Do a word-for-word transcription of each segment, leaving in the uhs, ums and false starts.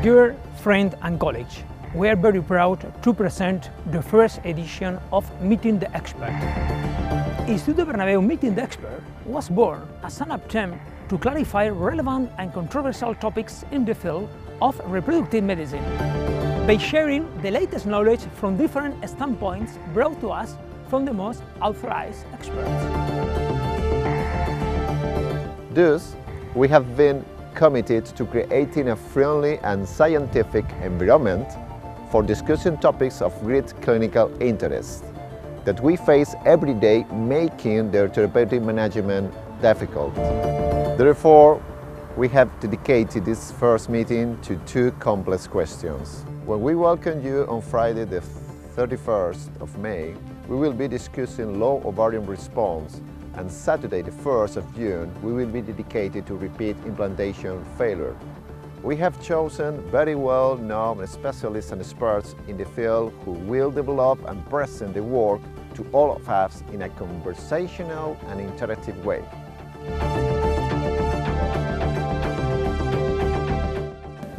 Dear friend and colleague, we are very proud to present the first edition of Meeting the Expert. Instituto Bernabeu Meeting the Expert was born as an attempt to clarify relevant and controversial topics in the field of reproductive medicine, by sharing the latest knowledge from different standpoints brought to us from the most authorized experts. Thus, we have been committed to creating a friendly and scientific environment for discussing topics of great clinical interest that we face every day, making their therapeutic management difficult. Therefore, we have dedicated this first meeting to two complex questions. When we welcome you on Friday the thirty-first of May, we will be discussing low ovarian response, and Saturday the first of June we will be dedicated to repeat implantation failure. We have chosen very well-known specialists and experts in the field who will develop and present the work to all of us in a conversational and interactive way.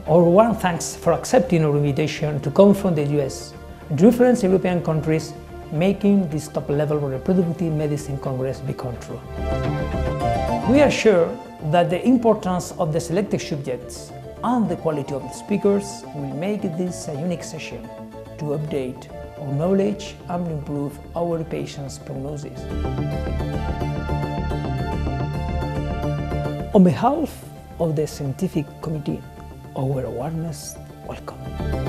Our warm thanks for accepting our invitation to come from the U S, different European countries, making this top-level reproductive medicine congress become true. We are sure that the importance of the selected subjects and the quality of the speakers will make this a unique session to update our knowledge and improve our patients' prognosis. On behalf of the scientific committee, our warmest welcome.